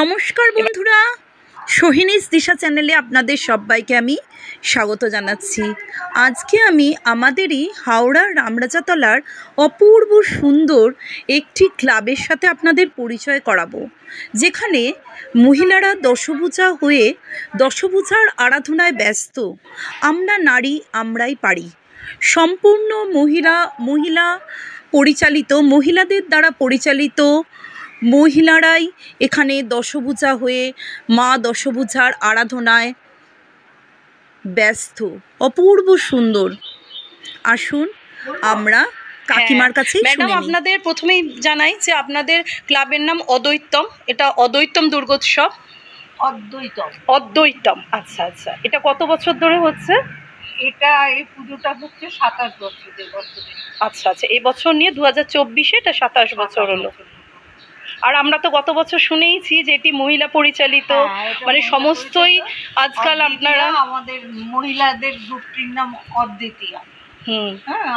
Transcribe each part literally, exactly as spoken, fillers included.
नमस्कार बंधुरा सोहिनी'स दिशा चैनेले आपनादेर सबाइके आमी स्वागत जानाच्छि। आजके आमी आमादेरई हावड़ार रामराजातलार अपूर्व सुंदर एकटी क्लाबेर साथे आपनादेर परिचय कराबो, जेखाने महिलारा दशभुजा हुए दशभुजार आराधनाय व्यस्त। आमरा नारी आमराई पारी सम्पूर्ण महिला महिला परिचालित महिलादेर द्वारा परिचालित महिलाराई एखाने दशभुजा हुए मा दशभुजार आराधनाय व्यस्त। अपूर्व सुंदर आसुन आमरा काकिमार काछे शुनि। मैडम आपनादेर प्रथमेई जानाई जे आपनादेर क्लाबेर नाम अद्वैतम। एटा अद्वैतम दुर्गोत्सव अद्वैतम अद्वैतम। अच्छा अच्छा, एटा कत बछर धरे होच्छे? এটা এই পুজোটা হচ্ছে সাতাশ বছর ধরে। আচ্ছা আচ্ছা, এই বছর নিয়ে দুই হাজার চব্বিশ এটা সাতাশ বছর হলো। আর আমরা তো গত বছর শুনেইছি যে এটি মহিলা পরিচালিত, মানে সমস্তই আজকাল আপনারা আমাদের মহিলাদের গ্রুপটির নাম অদ্বিতীয়া। হুম,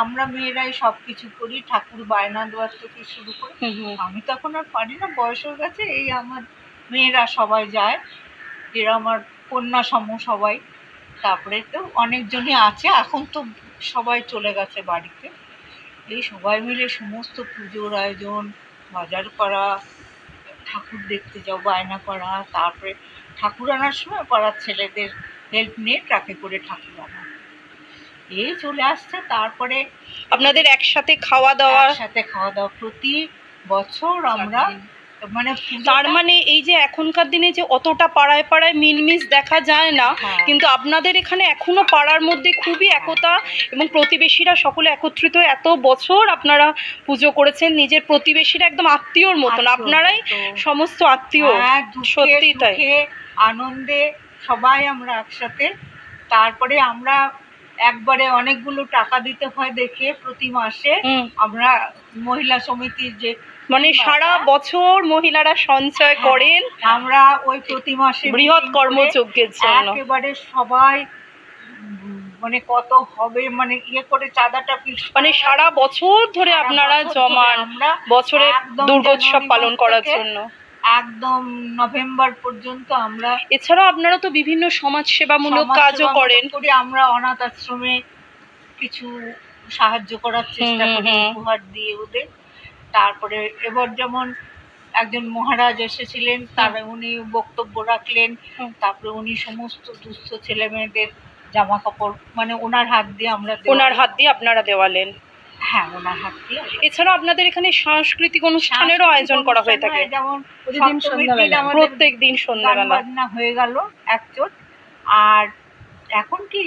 আমরা মেয়েরাই সব কিছু করি, ঠাকুর বায়না দোয়ার থেকে শুরু করি। আমি তখন আর পারি না, বয়স হয়ে গেছে। এই আমার মেয়েরা সবাই যায়, এরা আমার কন্যা সম সবাই। তারপরে তো অনেকজনই আছে, এখন তো সবাই চলে গেছে বাড়িতে। এই সবাই মিলে সমস্ত পুজোর আয়োজন, বাজার করা, ঠাকুর দেখতে যাও, বায়না করা, তারপরে ঠাকুর আনার সময় পাড়ার ছেলেদের হেল্প নিয়ে ট্রাকে করে ঠাকুর আনা, এই চলে আসছে। তারপরে আপনাদের একসাথে খাওয়া দাওয়া, একসাথে খাওয়া দাওয়া প্রতি বছর আমরা। মানে তার মানে এই যে এখনকার দিনে যে অতটা পাড়ায় পাড়ায় মিলমিশ দেখা যায় না, কিন্তু আপনাদের এখানে এখনো পাড়ার মধ্যে খুবই একতা এবং প্রতিবেশীরা সকলে একত্রিত হয়ে এত বছর আপনারা পুজো করেছেন। নিজের প্রতিবেশীরা একদম আত্মীয়র মতন, আপনারাই সমস্ত আত্মীয়। সত্যি তাই, আনন্দে সবাই আমরা একসাথে। তারপরে আমরা একবারে অনেকগুলো টাকা দিতে হয় দেখে প্রতি মাসে আমরা মহিলা সমিতির যে মানে সারা বছর মহিলারা সঞ্চয় করেন, আমরা ওই প্রতি মাসে বৃহৎ কর্মযজ্ঞের জন্য একেবারে সবাই মানে কত হবে মানে ইয়ে করে চাঁদাটা ফিক্স, মানে সারা বছর ধরে আপনারা জমান বছরে দুর্গোৎসব পালন করার জন্য একদম নভেম্বর পর্যন্ত আমরা। এছাড়া আপনারা তো বিভিন্ন সমাজ সেবামূলক কাজও করেন, করি আমরা অনাথ আশ্রমে কিছু সাহায্য করার চেষ্টা করি উপহার দিয়ে ওদের। তারপরে এবার যেমন একজন মহারাজ এসেছিলেন, তার উনি বক্তব্য রাখলেন, তারপরে উনি সমস্ত দুস্থ ছেলে মেয়েদের জামা কাপড় মানে ওনার হাত দিয়ে আমরা ওনার হাত দিয়ে আপনারা দেওয়ালেন। হ্যাঁ, ওনার হাত দিয়ে। এছাড়া আপনাদের এখানে সাংস্কৃতিক অনুষ্ঠানেরও আয়োজন করা হয়ে থাকে, যেমন প্রত্যেক দিন সন্ধ্যাবেলা হয়ে গেল একচোট। আর এখন কি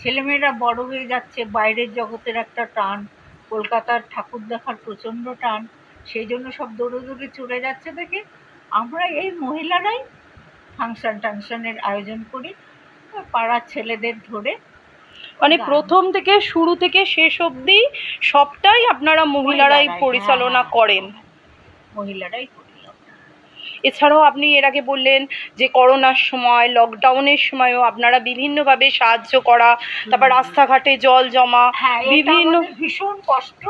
ছেলেমেয়েরা বড় হয়ে যাচ্ছে, বাইরের জগতের একটা টান, কলকাতার ঠাকুর দেখার প্রচণ্ড টান, সেই জন্য সব দৌড়ে দৌড়ে চলে যাচ্ছে দেখে আমরা এই মহিলারাই ফাংশন টাংশনের আয়োজন করি পাড়ার ছেলেদের ধরে। মানে প্রথম থেকে শুরু থেকে শেষ অবধি সবটাই আপনারা মহিলারাই পরিচালনা করেন, মহিলারাই। এছাড়াও আপনি এর আগে বললেন যে করোনার সময় লকডাউনের সময়ও আপনারা বিভিন্নভাবে সাহায্য করা, তারপর রাস্তাঘাটে জল জমা, বিভিন্ন ভীষণ কষ্ট।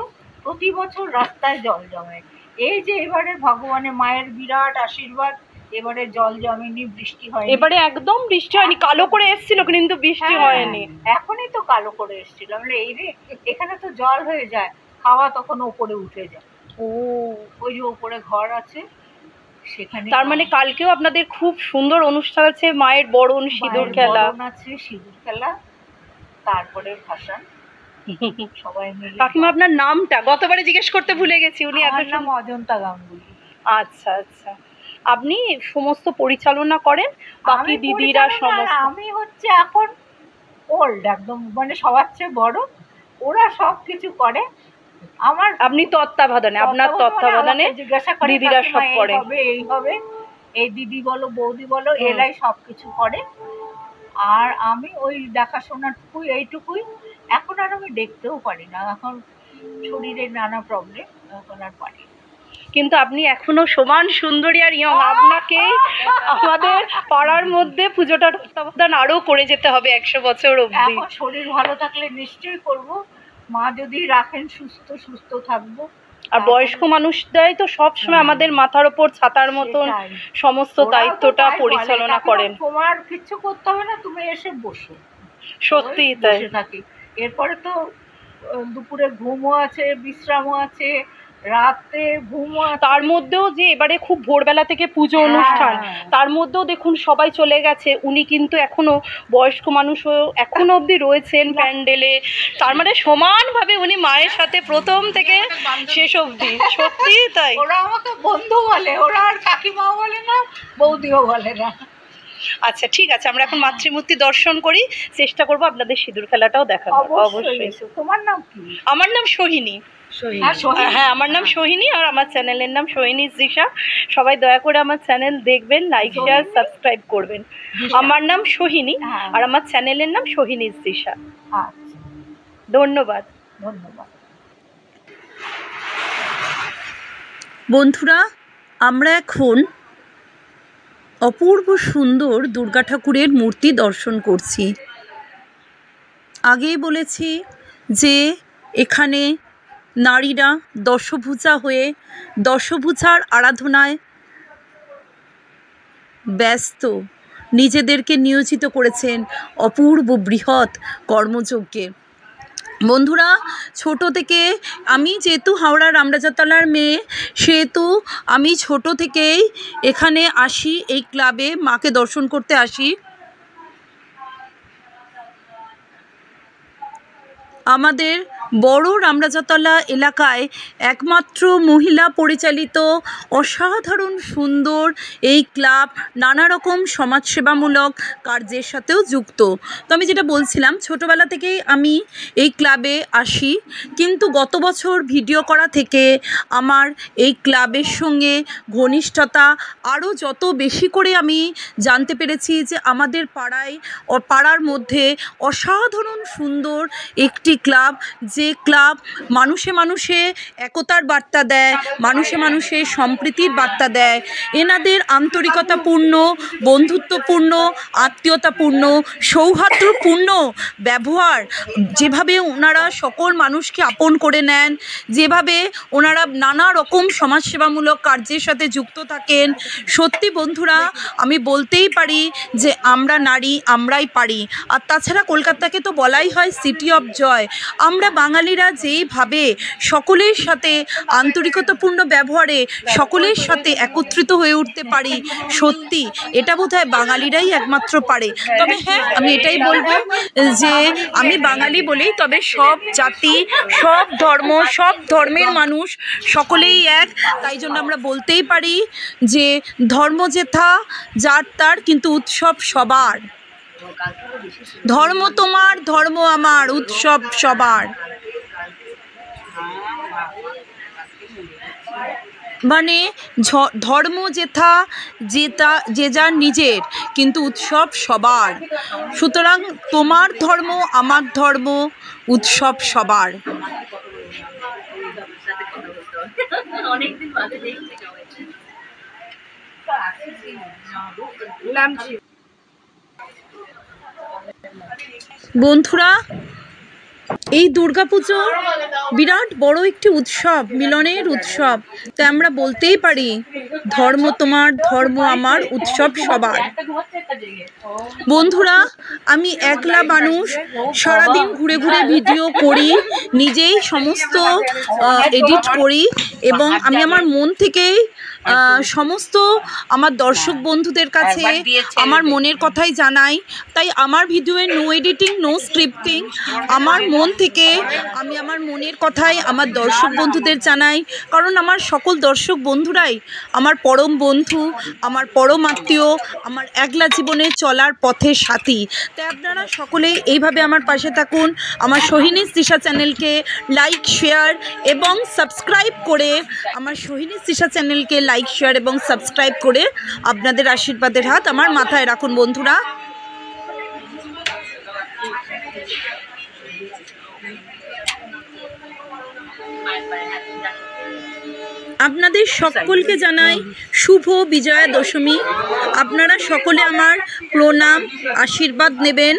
প্রতি বছর রাস্তায় জল জমে, এই যে এবারে ভগবানের মায়ের বিরাট আশীর্বাদ, এবারে জল জমেনি, বৃষ্টি হয়নি, এবারে একদম বৃষ্টি হয়নি। কালো করে এসেছিল কিন্তু বৃষ্টি হয়নি, এখনই তো কালো করে এসেছিল। আমরা এই রে এখানে তো জল হয়ে যায়, খাওয়া তখন ওপরে উঠে যায়। ও ওই যে ওপরে ঘর আছে সেখানে। তার মানে কালকেও আপনাদের খুব সুন্দর অনুষ্ঠান আছে, মায়ের বরণ, সিঁদুর খেলা আছে, সিঁদুর খেলা, তারপরে ভাসান, সবাই মিলে। কাকিমা আপনার নামটা গতবারে জিজ্ঞেস করতে ভুলে গেছি। উনি আপনার নাম অজন্তা গাঙ্গুলি। আচ্ছা আচ্ছা, আপনি সমস্ত পরিচালনা করেন, বাকি দিদিরা সমস্ত। আমি হচ্ছে এখন ওল্ড একদম, মানে সবার চেয়ে বড়, ওরা সব কিছু করে। আমার আপনি তত্ত্বাবধানে, আপনার তত্ত্বাবধানে দিদিরা সব করে, এই হবে এই দিদি বলো বৌদি বলো এরাই সব কিছু করে। আর আমি ওই দেখাশোনাটুকুই, এইটুকুই। এখন আর আমি দেখতেও পারি না, এখন শরীরে নানা প্রবলেম, এখন আর পারি। কিন্তু আপনি এখনো সমান সুন্দরী আর ইয়ং, আপনাকে আমাদের পাড়ার মধ্যে পুজোটা তত্ত্বাবধান আরো করে যেতে হবে একশো বছর অবধি। শরীর ভালো থাকলে নিশ্চয়ই করবো, মা যদি রাখেন সুস্থ, সুস্থ থাকবো। আর বয়স্ক মানুষরাই তো সব সময় আমাদের মাথার উপর ছাতার মতন সমস্ত দায়িত্বটা পরিচালনা করেন। তোমার কিছু করতে হবে না, তুমি এসে বসো। সত্যিই তাই, এরপরে তো দুপুরে ঘুমও আছে, বিশ্রামও আছে, রাতে ঘুমও। তার মধ্যেও যে এবারে খুব ভোরবেলা থেকে পুজো অনুষ্ঠান, তার মধ্যেও দেখুন সবাই চলে গেছে, উনি কিন্তু এখনো বয়স্ক মানুষও এখনো অবধি রয়েছেন প্যান্ডেলে। তার মানে সমানভাবে উনি মায়ের সাথে প্রথম থেকে শেষ অবধি। সত্যি তাই, ওরা আমাকে বন্ধু বলে, ওরা আর কাকিমাও বলে না, বৌদিও বলে না। আচ্ছা ঠিক আছে, আমরা এখন মাতৃমূর্তি দর্শন করি, চেষ্টা করব আপনাদের সিঁদুর খেলাটাও দেখাবো। অবশ্যই। তোমার নাম কি? আমার নাম সোহিনী। হ্যাঁ, আমার নাম সোহিনী আর আমার চ্যানেলের নাম সোহিনিস দিশা। সবাই দয়া করে আমার চ্যানেল দেখবেন, লাইক শেয়ার সাবস্ক্রাইব করবেন। আমার নাম সোহিনী আর আমার চ্যানেলের নাম সোহিনিস দিশা। আচ্ছা, ধন্যবাদ ধন্যবাদ বন্ধুরা। আমরা এখন অপূর্ব সুন্দর দুর্গা ঠাকুরের মূর্তি দর্শন করছি। আগেই বলেছি যে এখানে নারীরা দশভূজা হয়ে দশভূজার আরাধনায় ব্যস্ত, নিজেদেরকে নিয়োজিত করেছেন অপূর্ব বৃহৎ কর্মযজ্ঞে। বন্ধুরা, ছোট থেকে আমি যেহেতু হাওড়ার রামরাজাতলার মেয়ে, সেহেতু আমি ছোট থেকেই এখানে আসি, এই ক্লাবে মাকে দর্শন করতে আসি। আমাদের বড় রামরাজাতলা এলাকায় একমাত্র মহিলা পরিচালিত অসাধারণ সুন্দর এই ক্লাব নানা রকম সমাজসেবামূলক কার্যের সাথেও যুক্ত। তো আমি যেটা বলছিলাম, ছোটোবেলা থেকেই আমি এই ক্লাবে আসি, কিন্তু গত বছর ভিডিও করা থেকে আমার এই ক্লাবের সঙ্গে ঘনিষ্ঠতা আরও যত বেশি করে আমি জানতে পেরেছি যে আমাদের পাড়ায় পাড়ার মধ্যে অসাধারণ সুন্দর একটি ক্লাব, যে ক্লাব মানুষে মানুষে একতার বার্তা দেয়, মানুষে মানুষে সম্প্রীতির বার্তা দেয়। এনাদের আন্তরিকতাপূর্ণ, বন্ধুত্বপূর্ণ, আত্মীয়তাপূর্ণ, সৌহার্দ্যপূর্ণ ব্যবহার, যেভাবে ওনারা সকল মানুষকে আপন করে নেন, যেভাবে ওনারা নানা রকম সমাজসেবামূলক কার্যের সাথে যুক্ত থাকেন, সত্যি বন্ধুরা আমি বলতেই পারি যে আমরা নারী আমরাই পারি। আর তাছাড়া কলকাতাকে তো বলাই হয় সিটি অফ জয়। আমরা বাঙালিরা যেইভাবে সকলের সাথে আন্তরিকতাপূর্ণ ব্যবহারে সকলের সাথে একত্রিত হয়ে উঠতে পারি, সত্যি এটা বোধহয় বাঙালিরাই একমাত্র পারে। তবে হ্যাঁ, আমি এটাই বলবো যে আমি বাঙালি বলেই, তবে সব জাতি সব ধর্ম সব ধর্মের মানুষ সকলেই এক, তাই জন্য আমরা বলতেই পারি যে ধর্ম যেথা যার তার, কিন্তু উৎসব সবার। ধর্ম তোমার ধর্ম আমার, উৎসব সবার। মানে ধর্ম যেথা যেটা যে যার নিজের, কিন্তু উৎসব সবার। সুতরাং তোমার ধর্ম আমার ধর্ম, উৎসব সবার। বন্ধুরা, এই দুর্গাপুজো বিরাট বড় একটি উৎসব, মিলনের উৎসব, তাই আমরা বলতেই পারি ধর্ম তোমার ধর্ম আমার, উৎসব সবার। বন্ধুরা, আমি একলা মানুষ, সারাদিন ঘুরে ঘুরে ভিডিও করি, নিজেই সমস্ত এডিট করি, এবং আমি আমার মন থেকেই সমস্ত আমার দর্শক বন্ধুদের কাছে আমার মনের কথাই জানাই। তাই আমার ভিডিওয়ে নো এডিটিং নো স্ক্রিপ্টিং, আমার মন থেকে আমি আমার মনের কথাই আমার দর্শক বন্ধুদের জানাই, কারণ আমার সকল দর্শক বন্ধুরাই আমার পরম বন্ধু, আমার পরম আত্মীয়, আমার একলা জীবনে চলার পথের সাথী। তাই আপনারা সকলে এইভাবে আমার পাশে থাকুন, আমার সোহিনিস দিশা চ্যানেলকে লাইক শেয়ার এবং সাবস্ক্রাইব করে, আমার সোহিনিস দিশা চ্যানেলকে লাইক লাইক শেয়ার এবং সাবস্ক্রাইব করে আপনাদের আশীর্বাদের হাত আমার মাথায় রাখুন বন্ধুরা। আপনাদের সকলকে জানাই শুভ বিজয়া দশমী। আপনারা সকলে আমার প্রণাম আশীর্বাদ নেবেন,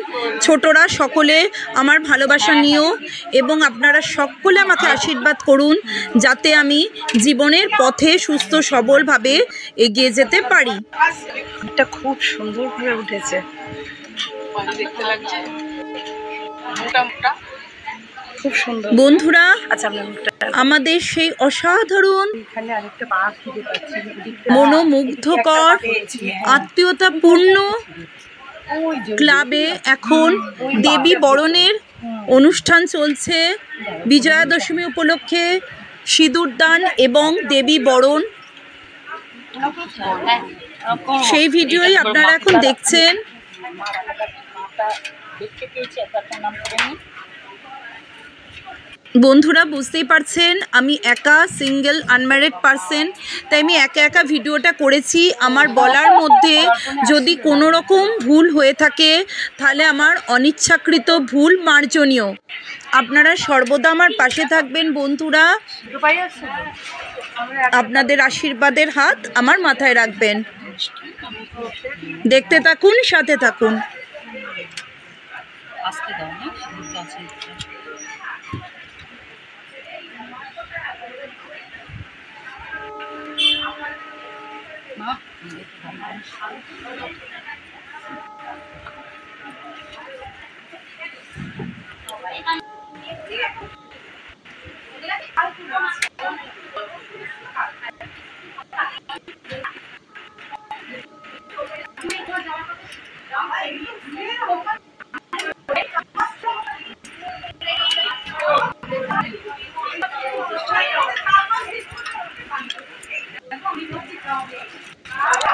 ছোটরা সকলে আমার ভালোবাসা নিও এবং আপনারা সকলে আমাকে আশীর্বাদ করুন যাতে আমি জীবনের পথে সুস্থ সবলভাবে এগিয়ে যেতে পারি। এটা খুব সুন্দর হয়ে উঠেছে, দেখতে লাগছে মোটামুটি খুব সুন্দর। বন্ধুরা আমাদের সেই অসাধারণ মনোমুগ্ধকর আত্মীয়তাপূর্ণ ক্লাবে এখন দেবীবরণের অনুষ্ঠান চলছে। বিজয়া দশমী উপলক্ষে সিঁদুরদান এবং দেবীবরণ, সেই ভিডিওই আপনারা এখন দেখছেন। বন্ধুরা বুঝতেই পারছেন আমি একা সিঙ্গেল আনম্যারিড পারসন, তাই আমি একা একা ভিডিওটা করেছি। আমার বলার মধ্যে যদি কোনো রকম ভুল হয়ে থাকে তাহলে আমার অনিচ্ছাকৃত ভুল মার্জনীয়। আপনারা সর্বদা আমার পাশে থাকবেন বন্ধুরা, আপনাদের আশীর্বাদের হাত আমার মাথায় রাখবেন। দেখতে থাকুন, সাথে থাকুন।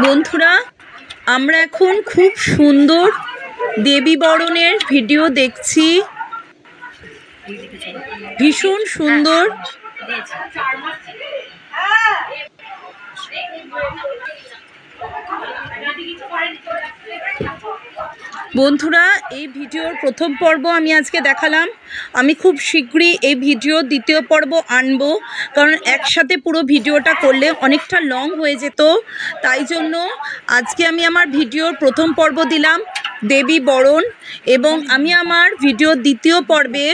বন্ধুরা আমরা এখন খুব সুন্দর দেবীবরণের ভিডিও দেখছি, ভীষণ সুন্দর। বন্ধুরা এই ভিডিওর প্রথম পর্ব আমি আজকে দেখালাম, আমি খুব শীঘ্রই এই ভিডিও দ্বিতীয় পর্ব আনব, কারণ একসাথে পুরো ভিডিওটা করলে অনেকটা লং হয়ে যেত। তাই জন্য আজকে আমি আমার ভিডিওর প্রথম পর্ব দিলাম দেবীবরণ, এবং আমি আমার ভিডিও দ্বিতীয় পর্বে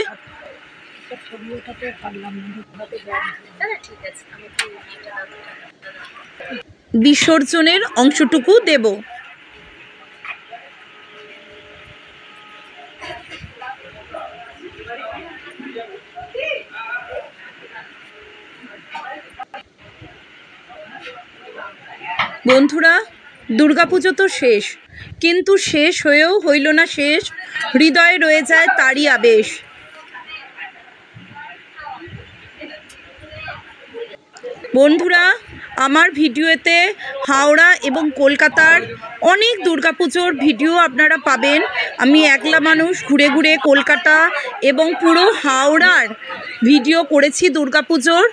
বিসর্জনের অংশটুকু দেব। বন্ধুরা দুর্গাপুজো তো শেষ, কিন্তু শেষ হয়েও হইল না শেষ, হৃদয়ে রয়ে যায় তারই আবেশ। বন্ধুরা আমার ভিডিওতে হাওড়া এবং কলকাতার অনেক দুর্গাপুজোর ভিডিও আপনারা পাবেন। আমি একলা মানুষ ঘুরে ঘুরে কলকাতা এবং পুরো হাওড়ার ভিডিও করেছি দুর্গাপুজোর।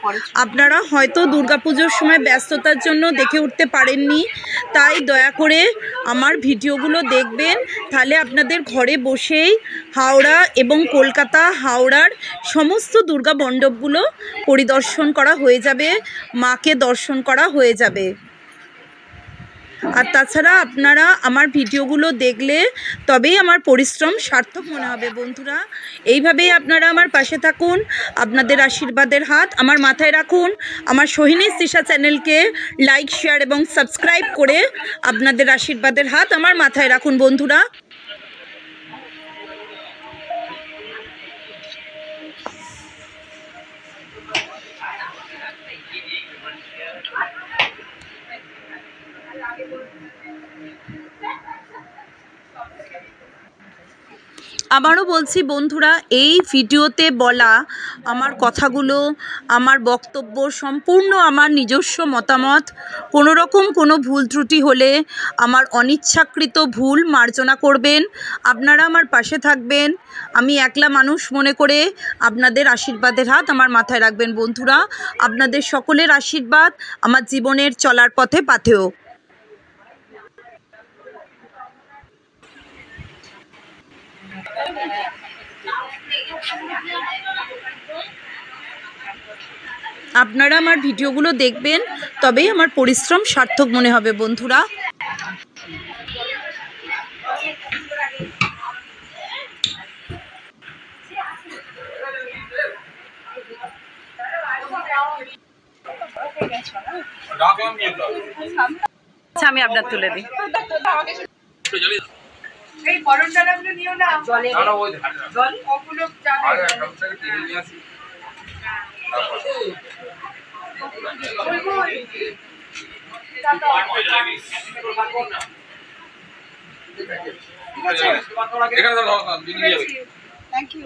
আপনারা হয়তো দুর্গাপুজোর সময় ব্যস্ততার জন্য দেখে উঠতে পারেননি, তাই দয়া করে আমার ভিডিওগুলো দেখবেন, তাহলে আপনাদের ঘরে বসেই হাওড়া এবং কলকাতা হাওড়ার সমস্ত দুর্গা মণ্ডপগুলো পরিদর্শন করা হয়ে যাবে, মাকে দর্শন করা হয়ে যাবে। আর তাছাড়া আপনারা আমার ভিডিওগুলো দেখলে তবেই আমার পরিশ্রম সার্থক মনে হবে। বন্ধুরা এইভাবেই আপনারা আমার পাশে থাকুন, আপনাদের আশীর্বাদের হাত আমার মাথায় রাখুন। আমার সোহিনীস দিশা চ্যানেলকে লাইক, শেয়ার এবং সাবস্ক্রাইব করে আপনাদের আশীর্বাদের হাত আমার মাথায় রাখুন বন্ধুরা। আবারও বলছি বন্ধুরা, এই ভিডিওতে বলা আমার কথাগুলো, আমার বক্তব্য সম্পূর্ণ আমার নিজস্ব মতামত। কোনো রকম কোনো ভুল ত্রুটি হলে আমার অনিচ্ছাকৃত ভুল মার্জনা করবেন। আপনারা আমার পাশে থাকবেন, আমি একলা মানুষ মনে করে আপনাদের আশীর্বাদের হাত আমার মাথায় রাখবেন বন্ধুরা। আপনাদের সকলের আশীর্বাদ আমার জীবনের চলার পথে পাথেয়। Thank you. আপনারা আমার ভিডিওগুলো দেখবেন তবেই আমার পরিশ্রম সার্থক মনে হবে বন্ধুরা। আচ্ছা আমি আপনার তুলে দিই। এই বড়টা লাগলো নিও না জলে না ওই জল কখনো যাবে না।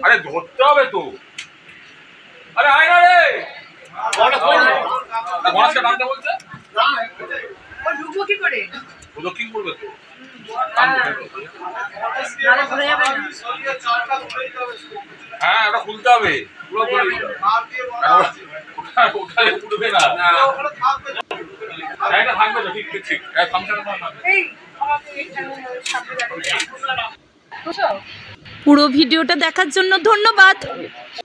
আরে ধরতে হবে তো। আরে আয় না রে ঢুকবো কি করে? ওটা কি করবে তো? হ্যাঁ ওটা খুলতে হবে পুরো করে উঠবে না। এটা থাকবে না ঠিক ঠিক পুরো ভিডিওটা দেখার জন্য ধন্যবাদ।